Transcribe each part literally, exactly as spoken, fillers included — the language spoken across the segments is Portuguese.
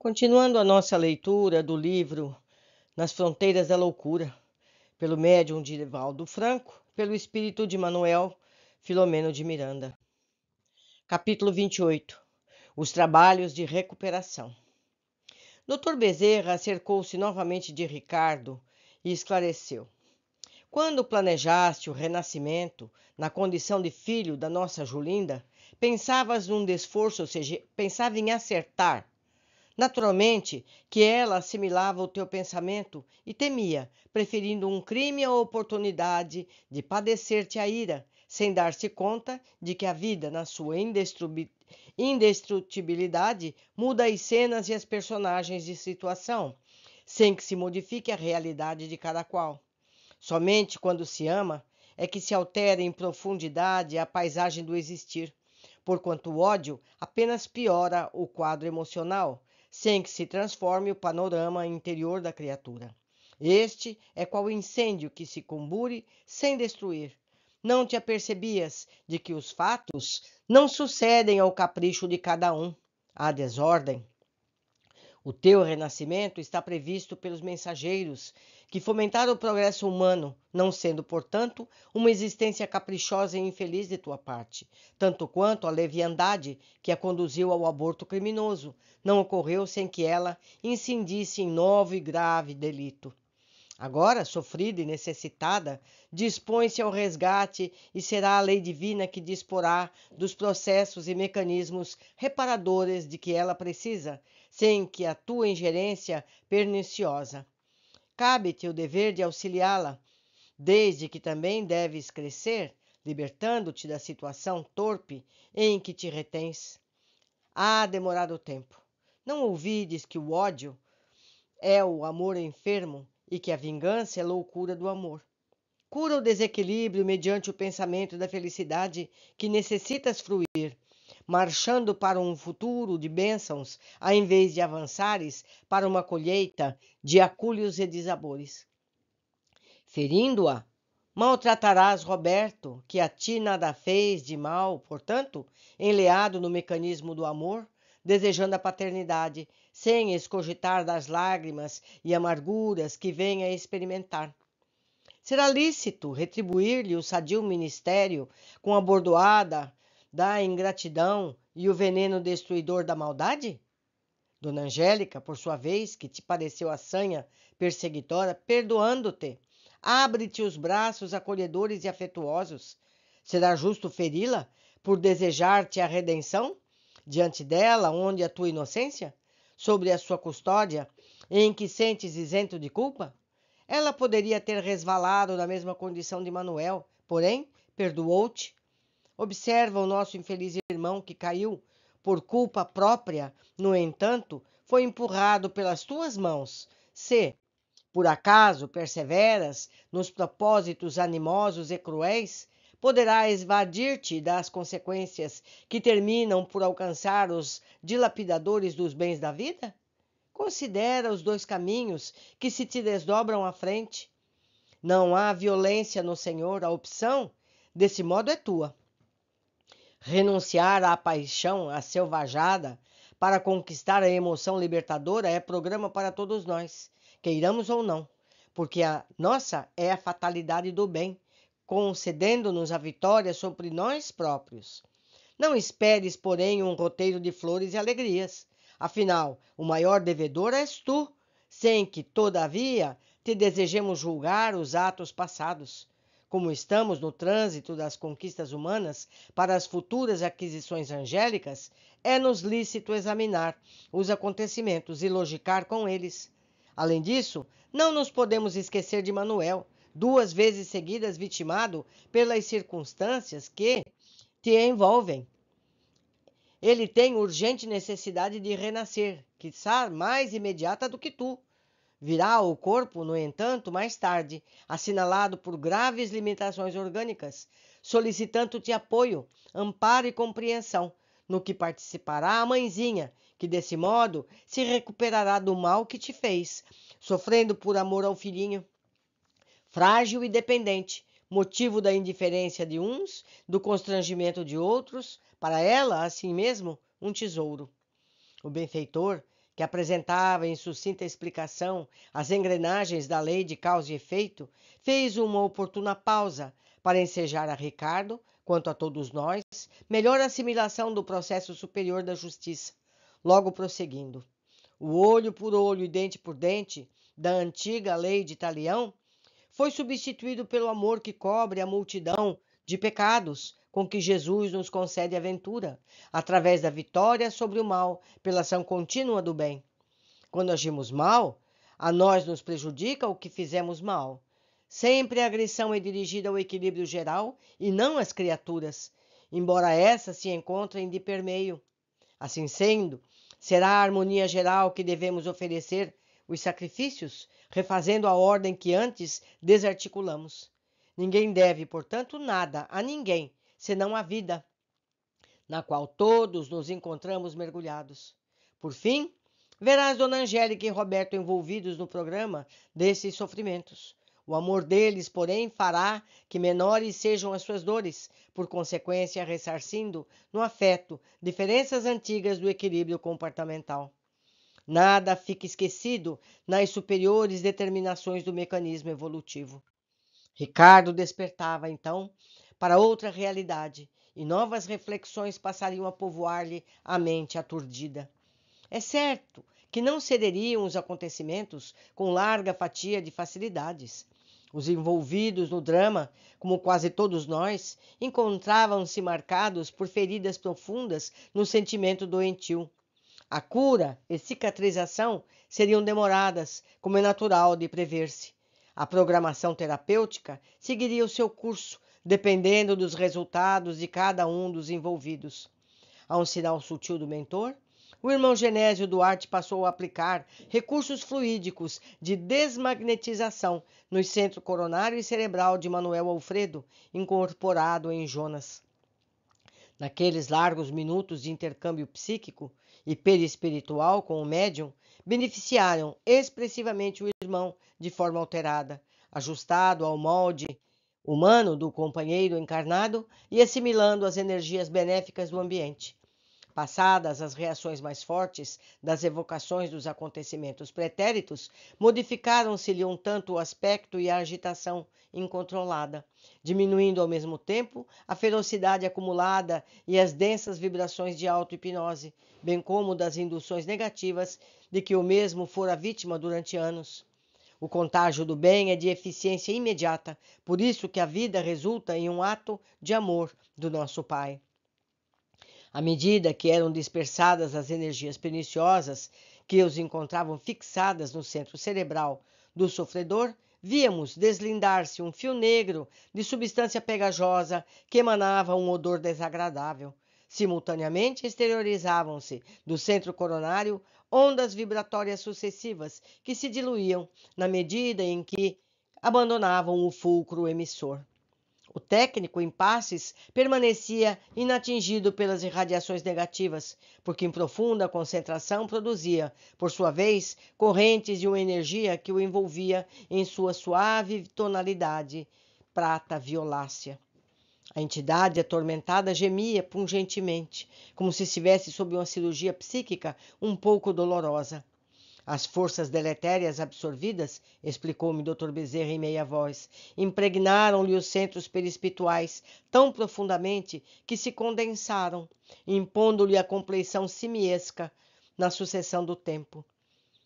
Continuando a nossa leitura do livro Nas Fronteiras da Loucura, pelo médium de Divaldo Franco, pelo espírito de Manuel Filomeno de Miranda. Capítulo vinte e oito. Os trabalhos de recuperação. doutor Bezerra acercou-se novamente de Ricardo e esclareceu. Quando planejaste o renascimento na condição de filho da nossa Julinda, pensavas num desforço, ou seja, pensava em acertar. Naturalmente que ela assimilava o teu pensamento e temia, preferindo um crime à oportunidade de padecer-te a ira, sem dar-se conta de que a vida, na sua indestrutibilidade, muda as cenas e as personagens de situação, sem que se modifique a realidade de cada qual. Somente quando se ama é que se altera em profundidade a paisagem do existir, porquanto o ódio apenas piora o quadro emocional, sem que se transforme o panorama interior da criatura. Este é qual incêndio que se combure sem destruir. Não te apercebias de que os fatos não sucedem ao capricho de cada um, à desordem. O teu renascimento está previsto pelos mensageiros, que fomentaram o progresso humano, não sendo, portanto, uma existência caprichosa e infeliz de tua parte, tanto quanto a leviandade que a conduziu ao aborto criminoso não ocorreu sem que ela incindisse em novo e grave delito. Agora, sofrida e necessitada, dispõe-se ao resgate e será a lei divina que disporá dos processos e mecanismos reparadores de que ela precisa, sem que a tua ingerência perniciosa. Cabe-te o dever de auxiliá-la, desde que também deves crescer, libertando-te da situação torpe em que te retens. Há demorado o tempo. Não ouvides que o ódio é o amor enfermo e que a vingança é a loucura do amor. Cura o desequilíbrio mediante o pensamento da felicidade que necessitas fruir, marchando para um futuro de bênçãos, ao invés de avançares para uma colheita de acúlios e desabores. Ferindo-a, maltratarás Roberto, que a ti nada fez de mal, portanto, enleado no mecanismo do amor, desejando a paternidade, sem escogitar das lágrimas e amarguras que venha a experimentar. Será lícito retribuir-lhe o sadio ministério com a bordoada da ingratidão e o veneno destruidor da maldade? Dona Angélica, por sua vez, que te pareceu a sanha perseguidora, perdoando-te, abre-te os braços acolhedores e afetuosos. Será justo feri-la por desejar-te a redenção? Diante dela, onde a tua inocência? Sobre a sua custódia, em que sentes isento de culpa? Ela poderia ter resvalado na mesma condição de Manuel, porém, perdoou-te. Observa o nosso infeliz irmão que caiu por culpa própria, no entanto, foi empurrado pelas tuas mãos. Se, por acaso, perseveras nos propósitos animosos e cruéis, poderá evadir-te das consequências que terminam por alcançar os dilapidadores dos bens da vida? Considera os dois caminhos que se te desdobram à frente. Não há violência no Senhor, a opção desse modo é tua. Renunciar à paixão, à selvajada, para conquistar a emoção libertadora é programa para todos nós, queiramos ou não, porque a nossa é a fatalidade do bem, concedendo-nos a vitória sobre nós próprios. Não esperes, porém, um roteiro de flores e alegrias. Afinal, o maior devedor és tu, sem que, todavia, te desejemos julgar os atos passados. Como estamos no trânsito das conquistas humanas para as futuras aquisições angélicas, é-nos lícito examinar os acontecimentos e logicar com eles. Além disso, não nos podemos esquecer de Manuel, duas vezes seguidas vitimado pelas circunstâncias que te envolvem. Ele tem urgente necessidade de renascer, quiçá mais imediata do que tu. Virá ao corpo, no entanto, mais tarde, assinalado por graves limitações orgânicas, solicitando-te apoio, amparo e compreensão, no que participará a mãezinha, que desse modo se recuperará do mal que te fez, sofrendo por amor ao filhinho. Frágil e dependente, motivo da indiferença de uns, do constrangimento de outros, para ela, assim mesmo, um tesouro. O benfeitor, que apresentava em sucinta explicação as engrenagens da lei de causa e efeito, fez uma oportuna pausa para ensejar a Ricardo, quanto a todos nós, melhor assimilação do processo superior da justiça, logo prosseguindo. O olho por olho e dente por dente da antiga lei de Talião foi substituído pelo amor que cobre a multidão de pecados com que Jesus nos concede a ventura, através da vitória sobre o mal, pela ação contínua do bem. Quando agimos mal, a nós nos prejudica o que fizemos mal. Sempre a agressão é dirigida ao equilíbrio geral e não às criaturas, embora essas se encontrem de permeio. Assim sendo, será a harmonia geral que devemos oferecer os sacrifícios, refazendo a ordem que antes desarticulamos. Ninguém deve, portanto, nada a ninguém, senão a vida, na qual todos nos encontramos mergulhados. Por fim, verás Dona Angélica e Roberto envolvidos no programa desses sofrimentos. O amor deles, porém, fará que menores sejam as suas dores, por consequência ressarcindo no afeto diferenças antigas do equilíbrio comportamental. Nada fica esquecido nas superiores determinações do mecanismo evolutivo. Ricardo despertava, então, para outra realidade, e novas reflexões passariam a povoar-lhe a mente aturdida. É certo que não cederiam os acontecimentos com larga fatia de facilidades. Os envolvidos no drama, como quase todos nós, encontravam-se marcados por feridas profundas no sentimento doentio. A cura e cicatrização seriam demoradas, como é natural de prever-se. A programação terapêutica seguiria o seu curso, dependendo dos resultados de cada um dos envolvidos. A um sinal sutil do mentor, o irmão Genésio Duarte passou a aplicar recursos fluídicos de desmagnetização no centro coronário e cerebral de Manuel Alfredo, incorporado em Jonas. Naqueles largos minutos de intercâmbio psíquico e perispiritual com o médium, beneficiaram expressivamente o irmão de forma alterada, ajustado ao molde humano do companheiro encarnado e assimilando as energias benéficas do ambiente. Passadas as reações mais fortes das evocações dos acontecimentos pretéritos, modificaram-se-lhe um tanto o aspecto e a agitação incontrolada, diminuindo ao mesmo tempo a ferocidade acumulada e as densas vibrações de auto-hipnose, bem como das induções negativas de que o mesmo fora vítima durante anos. O contágio do bem é de eficiência imediata, por isso que a vida resulta em um ato de amor do nosso Pai. À medida que eram dispersadas as energias perniciosas que os encontravam fixadas no centro cerebral do sofredor, víamos deslindar-se um fio negro de substância pegajosa que emanava um odor desagradável. Simultaneamente exteriorizavam-se do centro coronário ondas vibratórias sucessivas que se diluíam na medida em que abandonavam o fulcro emissor. O técnico em passes permanecia inatingido pelas irradiações negativas, porque em profunda concentração produzia, por sua vez, correntes de uma energia que o envolvia em sua suave tonalidade prata-violácea. A entidade atormentada gemia pungentemente, como se estivesse sob uma cirurgia psíquica um pouco dolorosa. As forças deletérias absorvidas, explicou-me doutor Bezerra em meia voz, impregnaram-lhe os centros perispirituais tão profundamente que se condensaram, impondo-lhe a compleição simiesca na sucessão do tempo.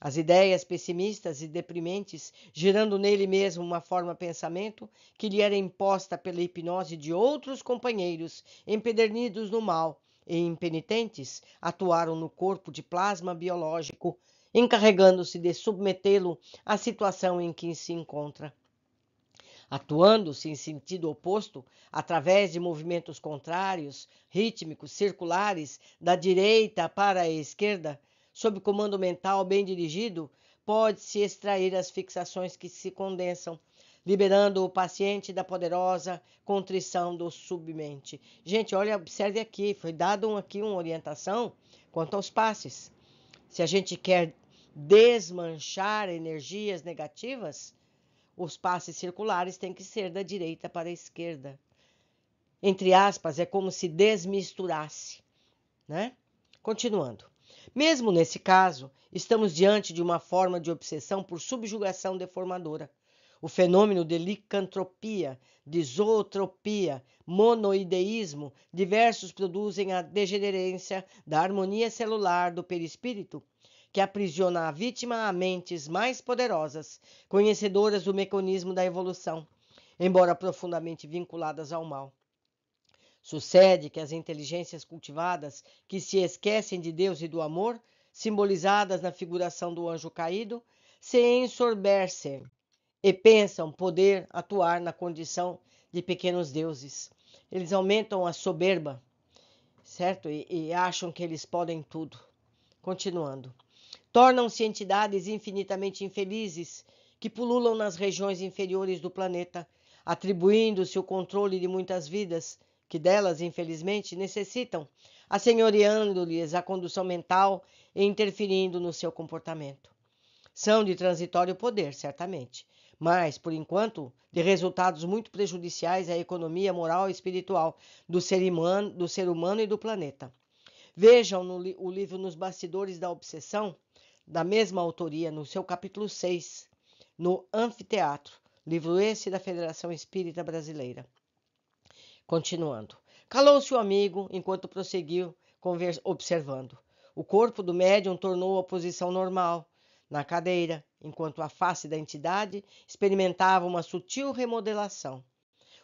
As ideias pessimistas e deprimentes, gerando nele mesmo uma forma-pensamento que lhe era imposta pela hipnose de outros companheiros empedernidos no mal e impenitentes, atuaram no corpo de plasma biológico, encarregando-se de submetê-lo à situação em que se encontra. Atuando-se em sentido oposto, através de movimentos contrários, rítmicos, circulares, da direita para a esquerda, sob comando mental bem dirigido, pode-se extrair as fixações que se condensam, liberando o paciente da poderosa contrição do submente. Gente, olha, observe aqui, foi dado aqui uma orientação quanto aos passes. Se a gente quer desmanchar energias negativas, os passes circulares têm que ser da direita para a esquerda. Entre aspas, é como se desmisturasse, né? Continuando. Mesmo nesse caso, estamos diante de uma forma de obsessão por subjugação deformadora. O fenômeno de licantropia, de zootropia, monoideísmo, diversos produzem a degenerência da harmonia celular do perispírito, que aprisiona a vítima a mentes mais poderosas, conhecedoras do mecanismo da evolução, embora profundamente vinculadas ao mal. Sucede que as inteligências cultivadas, que se esquecem de Deus e do amor, simbolizadas na figuração do anjo caído, se ensorbercem e pensam poder atuar na condição de pequenos deuses. Eles aumentam a soberba, certo? E, e acham que eles podem tudo. Continuando. Tornam-se entidades infinitamente infelizes que pululam nas regiões inferiores do planeta, atribuindo-se o controle de muitas vidas que delas, infelizmente, necessitam, assenhoreando-lhes a condução mental e interferindo no seu comportamento. São de transitório poder, certamente, mas, por enquanto, de resultados muito prejudiciais à economia moral e espiritual do ser humano, do ser humano e do planeta. Vejam no, o livro Nos Bastidores da Obsessão, da mesma autoria, no seu capítulo seis, no Anfiteatro, livro esse da Federação Espírita Brasileira. Continuando. Calou-se o amigo enquanto prosseguiu observando. O corpo do médium tornou a posição normal, na cadeira, enquanto a face da entidade experimentava uma sutil remodelação.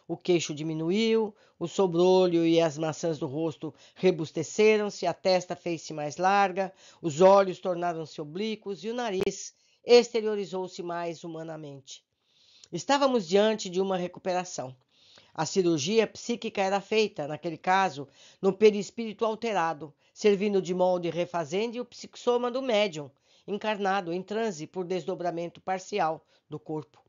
O queixo diminuiu, o sobrolho e as maçãs do rosto rebusteceram-se, a testa fez-se mais larga, os olhos tornaram-se oblíquos e o nariz exteriorizou-se mais humanamente. Estávamos diante de uma recuperação. A cirurgia psíquica era feita, naquele caso, no perispírito alterado, servindo de molde refazendo o psixoma do médium, encarnado em transe por desdobramento parcial do corpo.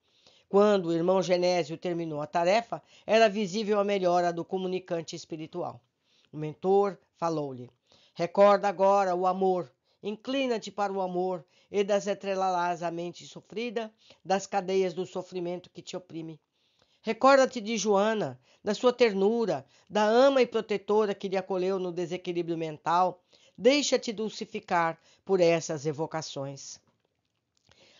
Quando o irmão Genésio terminou a tarefa, era visível a melhora do comunicante espiritual. O mentor falou-lhe: recorda agora o amor, inclina-te para o amor e desatrelarás a mente sofrida das cadeias do sofrimento que te oprime. Recorda-te de Joana, da sua ternura, da ama e protetora que lhe acolheu no desequilíbrio mental. Deixa-te dulcificar por essas evocações.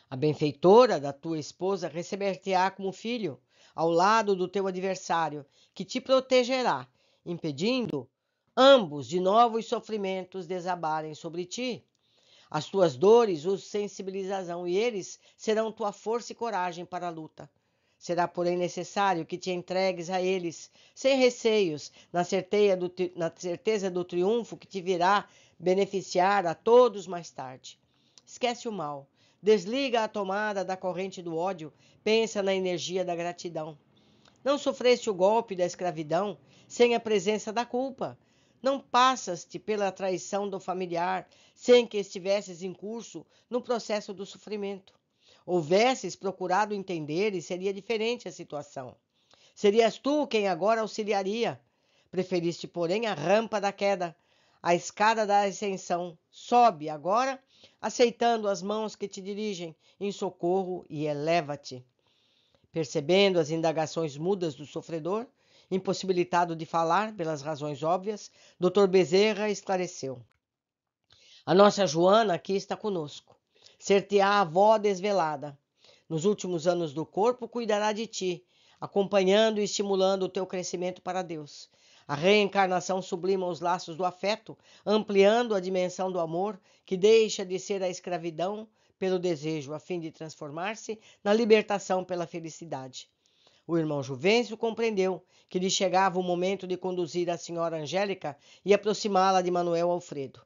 A benfeitora da tua esposa receber-te-á como filho, ao lado do teu adversário, que te protegerá, impedindo ambos de novos sofrimentos desabarem sobre ti. As tuas dores os sensibilizarão e eles serão tua força e coragem para a luta. Será, porém, necessário que te entregues a eles, sem receios, na certeza do, tri- na certeza do triunfo que te virá beneficiar a todos mais tarde. Esquece o mal. Desliga a tomada da corrente do ódio, pensa na energia da gratidão. Não sofreste o golpe da escravidão sem a presença da culpa. Não passas-te pela traição do familiar sem que estivesses em curso no processo do sofrimento. Houvesses procurado entender e seria diferente a situação. Serias tu quem agora auxiliaria. Preferiste, porém, a rampa da queda, a escada da ascensão. Sobe agora, aceitando as mãos que te dirigem em socorro e eleva-te. Percebendo as indagações mudas do sofredor, impossibilitado de falar pelas razões óbvias, doutor Bezerra esclareceu: a nossa Joana aqui está conosco. Ser-te-á a avó desvelada. Nos últimos anos do corpo, cuidará de ti, acompanhando e estimulando o teu crescimento para Deus. A reencarnação sublima os laços do afeto, ampliando a dimensão do amor, que deixa de ser a escravidão pelo desejo, a fim de transformar-se na libertação pela felicidade. O irmão Juvêncio compreendeu que lhe chegava o momento de conduzir a senhora Angélica e aproximá-la de Manuel Alfredo.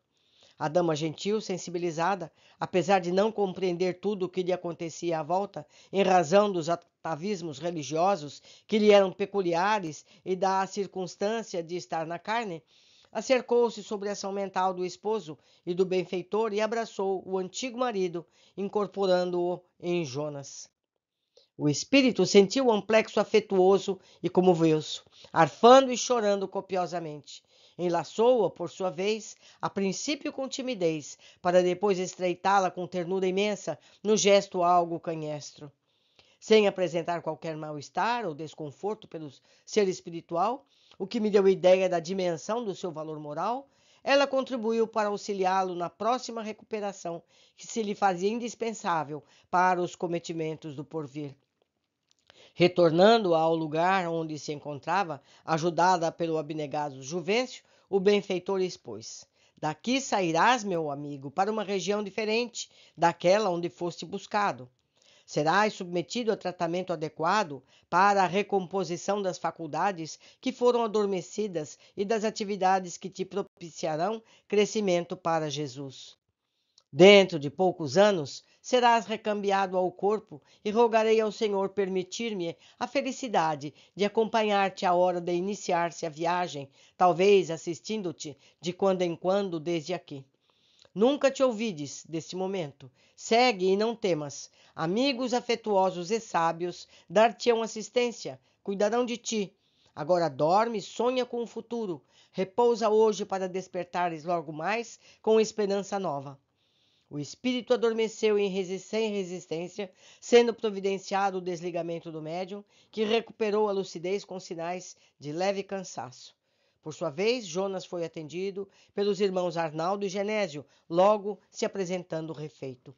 A dama gentil, sensibilizada, apesar de não compreender tudo o que lhe acontecia à volta, em razão dos atavismos religiosos que lhe eram peculiares e da circunstância de estar na carne, acercou-se sobre a ação mental do esposo e do benfeitor e abraçou o antigo marido, incorporando-o em Jonas. O espírito sentiu um amplexo afetuoso e comoveu-se, arfando e chorando copiosamente. Enlaçou-a, por sua vez, a princípio com timidez, para depois estreitá-la com ternura imensa, no gesto algo canhestro. Sem apresentar qualquer mal-estar ou desconforto pelo ser espiritual, o que me deu ideia da dimensão do seu valor moral, Ela contribuiu para auxiliá-lo na próxima recuperação, que se lhe fazia indispensável para os cometimentos do porvir. Retornando ao lugar onde se encontrava, ajudada pelo abnegado Juvêncio, o benfeitor expôs: "Daqui sairás, meu amigo, para uma região diferente daquela onde foste buscado. Serás submetido a tratamento adequado para a recomposição das faculdades que foram adormecidas e das atividades que te propiciarão crescimento para Jesus. Dentro de poucos anos, serás recambiado ao corpo e rogarei ao Senhor permitir-me a felicidade de acompanhar-te à hora de iniciar-se a viagem, talvez assistindo-te de quando em quando desde aqui. Nunca te ouvides deste momento. Segue e não temas. Amigos afetuosos e sábios dar-te-ão assistência, cuidarão de ti. Agora dorme e sonha com o futuro. Repousa hoje para despertares logo mais com esperança nova." O espírito adormeceu sem resistência, sendo providenciado o desligamento do médium, que recuperou a lucidez com sinais de leve cansaço. Por sua vez, Jonas foi atendido pelos irmãos Arnaldo e Genésio, logo se apresentando refeito.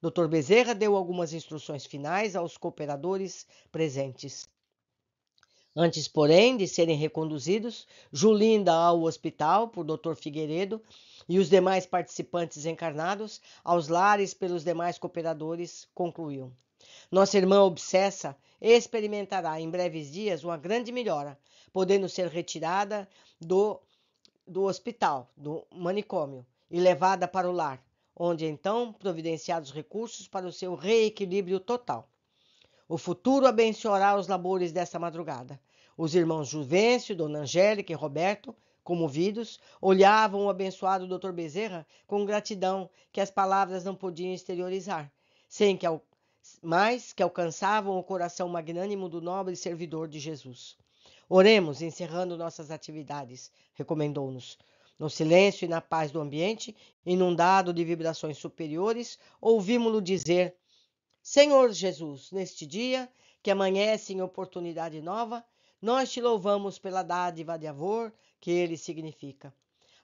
doutor Bezerra deu algumas instruções finais aos cooperadores presentes. Antes, porém, de serem reconduzidos, Julinda ao hospital por doutor Figueiredo e os demais participantes encarnados aos lares pelos demais cooperadores, concluiu: "Nossa irmã obsessa experimentará em breves dias uma grande melhora, podendo ser retirada do, do hospital, do manicômio, e levada para o lar, onde então providenciados recursos para o seu reequilíbrio total. O futuro abençoará os labores desta madrugada." Os irmãos Juvêncio, Dona Angélica e Roberto, comovidos, olhavam o abençoado doutor Bezerra com gratidão que as palavras não podiam exteriorizar, sem que, al... mais que alcançavam o coração magnânimo do nobre servidor de Jesus. "Oremos, encerrando nossas atividades", recomendou-nos. No silêncio e na paz do ambiente, inundado de vibrações superiores, ouvimos-lo dizer: "Senhor Jesus, neste dia, que amanhece em oportunidade nova, nós te louvamos pela dádiva de amor que ele significa.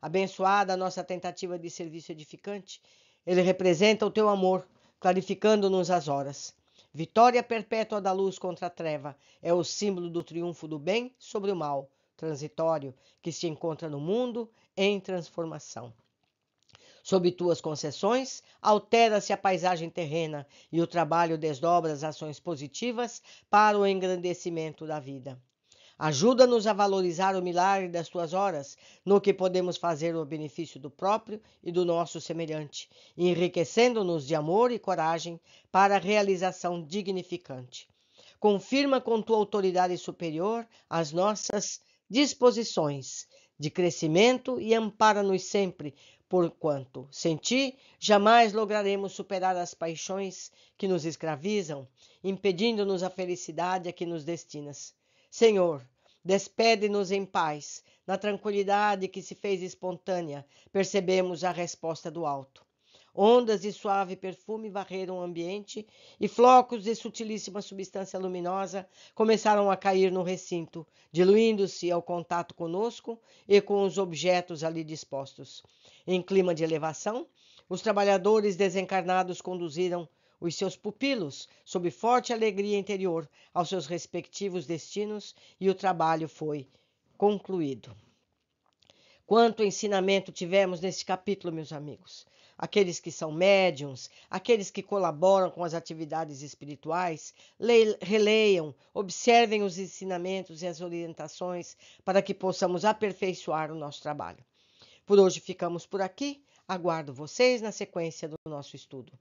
Abençoada a nossa tentativa de serviço edificante, ele representa o teu amor, clarificando-nos as horas. Vitória perpétua da luz contra a treva é o símbolo do triunfo do bem sobre o mal, transitório, que se encontra no mundo em transformação. Sob tuas concessões, altera-se a paisagem terrena e o trabalho desdobra as ações positivas para o engrandecimento da vida. Ajuda-nos a valorizar o milagre das tuas horas, no que podemos fazer o benefício do próprio e do nosso semelhante, enriquecendo-nos de amor e coragem para a realização dignificante. Confirma com tua autoridade superior as nossas disposições de crescimento e ampara-nos sempre, porquanto, sem ti, jamais lograremos superar as paixões que nos escravizam, impedindo-nos a felicidade a que nos destinas. Senhor, despede-nos em paz. Na tranquilidade que se fez espontânea, percebemos a resposta do alto. Ondas de suave perfume varreram o ambiente e flocos de sutilíssima substância luminosa começaram a cair no recinto, diluindo-se ao contato conosco e com os objetos ali dispostos. Em clima de elevação, os trabalhadores desencarnados conduziram os seus pupilos, sob forte alegria interior, aos seus respectivos destinos, e o trabalho foi concluído." Quanto ensinamento tivemos neste capítulo, meus amigos! Aqueles que são médiums, aqueles que colaboram com as atividades espirituais, le- releiam, observem os ensinamentos e as orientações para que possamos aperfeiçoar o nosso trabalho. Por hoje ficamos por aqui, aguardo vocês na sequência do nosso estudo.